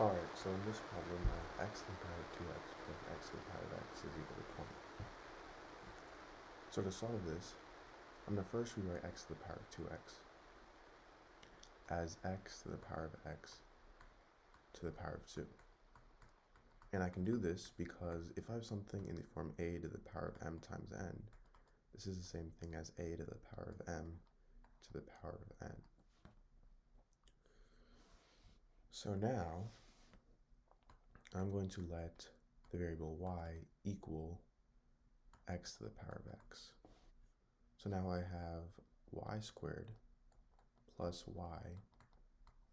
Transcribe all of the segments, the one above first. Alright, so in this problem now, x to the power of 2x plus x to the power of x is equal to 20. So to solve this, I'm going to first rewrite x to the power of 2x as x to the power of x to the power of 2. And I can do this because if I have something in the form a to the power of m times n, this is the same thing as a to the power of m to the power of n. So now, I'm going to let the variable y equal x to the power of x. So now I have y squared plus y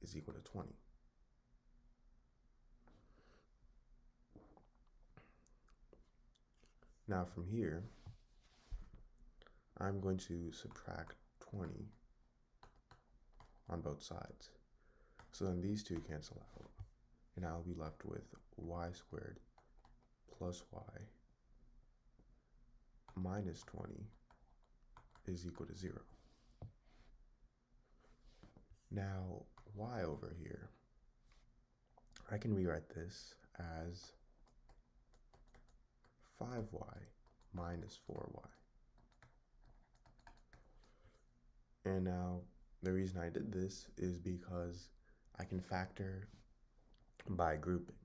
is equal to 20. Now from here, I'm going to subtract 20 on both sides. So then these two cancel out, and I'll be left with y squared plus y minus 20 is equal to 0. Now y over here, I can rewrite this as 5y minus 4y. And now the reason I did this is because I can factor by grouping.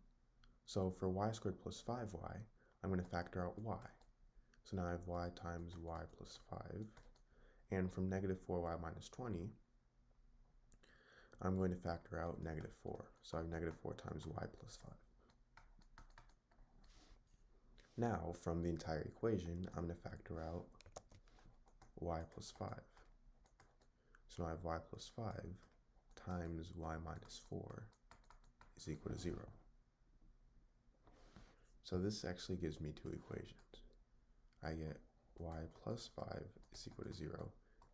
So for y squared plus 5y, I'm going to factor out y. So now I have y times y plus 5. And from negative 4y minus 20, I'm going to factor out negative 4. So I have negative 4 times y plus 5. Now, from the entire equation, I'm going to factor out y plus 5. So now I have y plus 5 times y minus 4 is equal to 0. So this actually gives me two equations. I get y plus 5 is equal to 0,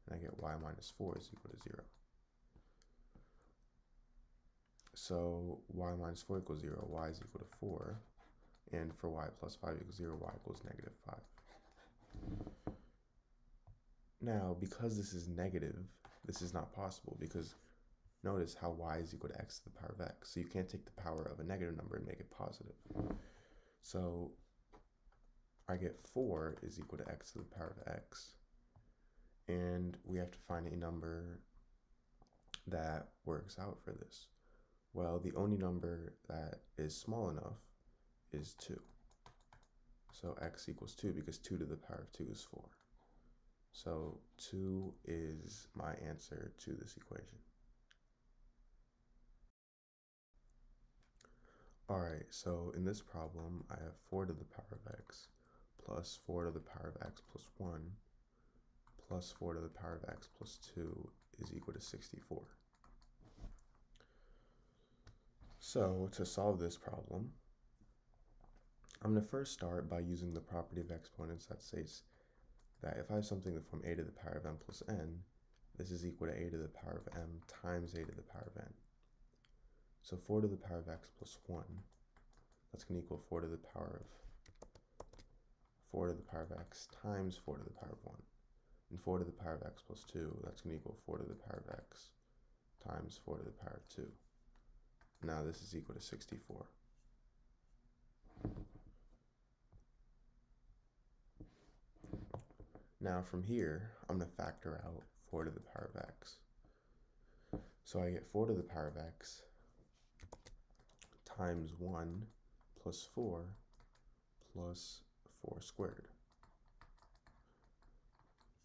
and I get y minus 4 is equal to 0. So y minus 4 equals 0, y is equal to 4. And for y plus 5 equals 0, y equals negative 5. Now, because this is negative, this is not possible, because notice how y is equal to x to the power of x. So you can't take the power of a negative number and make it positive. So I get 4 is equal to x to the power of x. And we have to find a number that works out for this. Well, the only number that is small enough is 2. So x equals 2 because 2 to the power of 2 is 4. So 2 is my answer to this equation. Alright, so in this problem, I have 4 to the power of x plus 4 to the power of x plus 1 plus 4 to the power of x plus 2 is equal to 64. So to solve this problem, I'm going to first start by using the property of exponents that states that if I have something in the form a to the power of m plus n, this is equal to a to the power of m times a to the power of n. So 4 to the power of x plus 1, that's going to equal 4 to the power of x times 4 to the power of 1. And 4 to the power of x plus 2, that's going to equal 4 to the power of x times 4 to the power of 2. Now this is equal to 64. Now from here, I'm going to factor out 4 to the power of x. So I get 4 to the power of x times 1 plus 4 squared.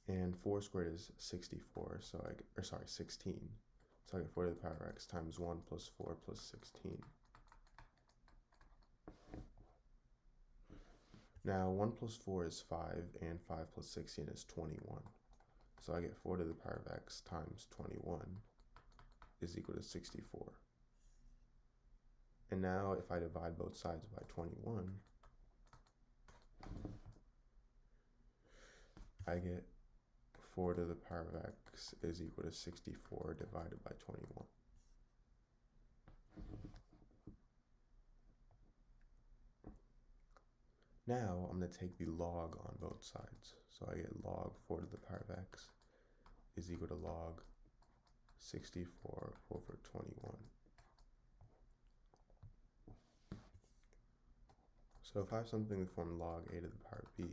And 4 squared is 64, so 16. So I get 4 to the power of x times 1 plus 4 plus 16. Now 1 plus 4 is 5, and 5 plus 16 is 21. So I get 4 to the power of x times 21 is equal to 64. And now if I divide both sides by 21, I get 4 to the power of x is equal to 64 divided by 21. Now I'm going to take the log on both sides. So I get log 4 to the power of x is equal to log 64 over 21. So if I have something in the form log a to the power of b,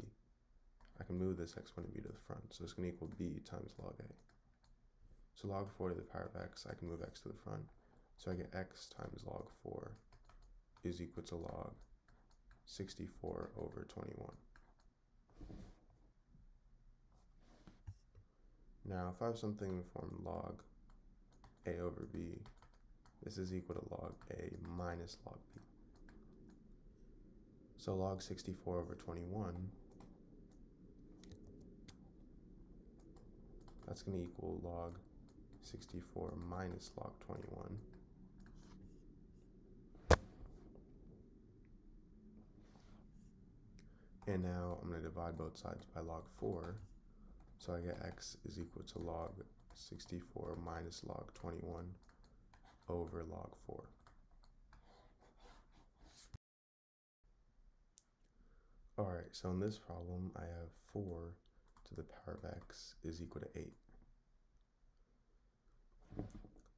I can move this exponent b to the front. So it's going to equal b times log a. So log 4 to the power of x, I can move x to the front. So I get x times log 4 is equal to log 64 over 21. Now if I have something in the form log a over b, this is equal to log a minus log b. So log 64 over 21, that's going to equal log 64 minus log 21. And now I'm going to divide both sides by log 4. So I get x is equal to log 64 minus log 21 over log 4. Alright, so in this problem I have 4 to the power of x is equal to 8.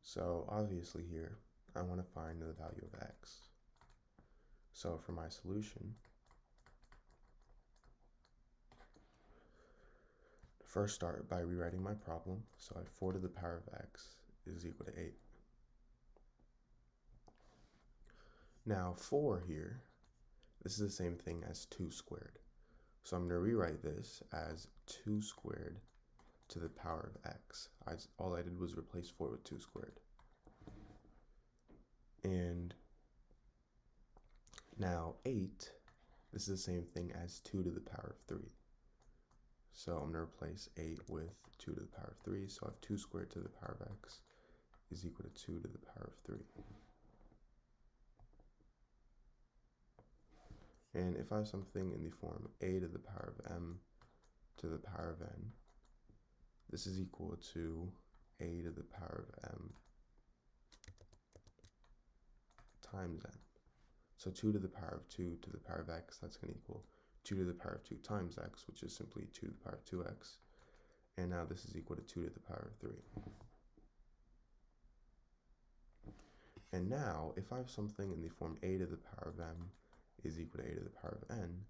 So obviously here I want to find the value of x. So for my solution, first start by rewriting my problem. So I have 4 to the power of x is equal to 8. Now 4 here, this is the same thing as 2 squared. So I'm going to rewrite this as 2 squared to the power of x. All I did was replace 4 with 2 squared. And now 8, this is the same thing as 2 to the power of 3. So I'm going to replace 8 with 2 to the power of 3. So I have 2 squared to the power of x is equal to 2 to the power of 3. And if I have something in the form a to the power of m to the power of n, this is equal to a to the power of m times n. So 2 to the power of 2 to the power of x, that's going to equal 2 to the power of 2 times x, which is simply 2 to the power of 2x. And now this is equal to 2 to the power of 3. And now, if I have something in the form a to the power of m is equal to a to the power of n,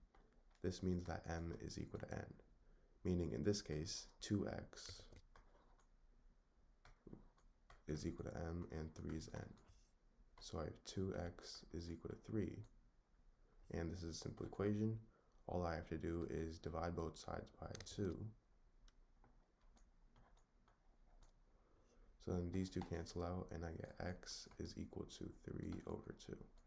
this means that m is equal to n. Meaning in this case, 2x is equal to m and 3 is n. So I have 2x is equal to 3. And this is a simple equation. All I have to do is divide both sides by 2. So then these two cancel out and I get x is equal to 3 over 2.